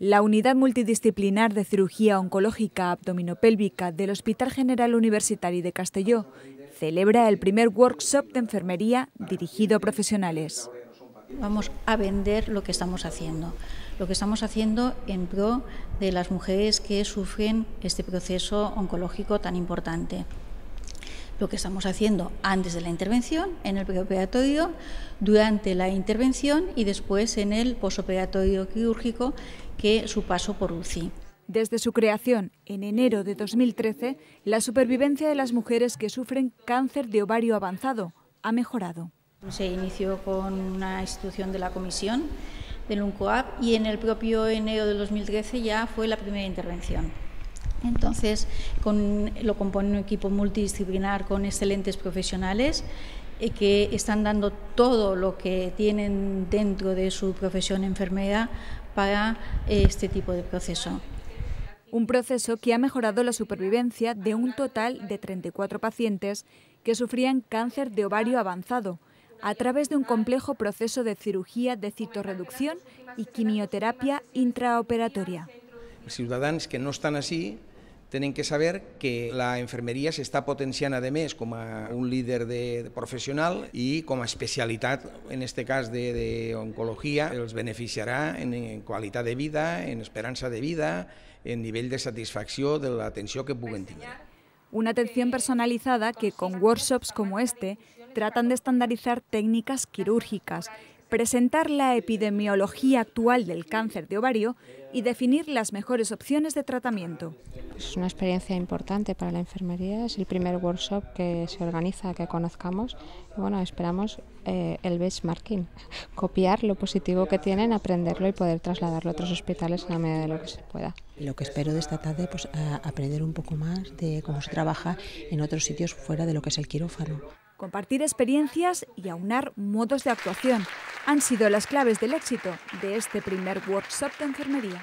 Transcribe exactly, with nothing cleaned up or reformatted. La Unidad Multidisciplinar de Cirugía Oncológica Abdominopélvica del Hospital General Universitario de Castelló celebra el primer workshop de enfermería dirigido a profesionales. Vamos a vender lo que estamos haciendo, lo que estamos haciendo en pro de las mujeres que sufren este proceso oncológico tan importante. Lo que estamos haciendo antes de la intervención, en el preoperatorio, durante la intervención y después en el posoperatorio quirúrgico, que es su paso por U C I. Desde su creación, en enero de dos mil trece, la supervivencia de las mujeres que sufren cáncer de ovario avanzado ha mejorado. Se inició con una institución de la comisión del UNCOAP y en el propio enero de dos mil trece ya fue la primera intervención. Entonces, con, lo compone un equipo multidisciplinar con excelentes profesionales eh, que están dando todo lo que tienen dentro de su profesión enfermera para eh, este tipo de proceso. Un proceso que ha mejorado la supervivencia de un total de treinta y cuatro pacientes que sufrían cáncer de ovario avanzado, a través de un complejo proceso de cirugía de citorreducción y quimioterapia intraoperatoria. Ciutadans que no estan així tenen que saber que la enfermeria s'està potenciant, a més, com a un líder professional i com a especialitat, en aquest cas d'oncologia, els beneficiarà en qualitat de vida, en esperança de vida, en nivell de satisfacció de l'atenció que puguen tenir. Una atención personalizada que con workshops como este tratan de estandarizar técnicas quirúrgicas, presentar la epidemiología actual del cáncer de ovario y definir las mejores opciones de tratamiento. Es una experiencia importante para la enfermería, es el primer workshop que se organiza, que conozcamos. Y bueno, esperamos eh, el benchmarking, copiar lo positivo que tienen, aprenderlo y poder trasladarlo a otros hospitales en la medida de lo que se pueda. Lo que espero de esta tarde, pues, a aprender un poco más de cómo se trabaja en otros sitios fuera de lo que es el quirófano. Compartir experiencias y aunar modos de actuación han sido las claves del éxito de este primer workshop de enfermería.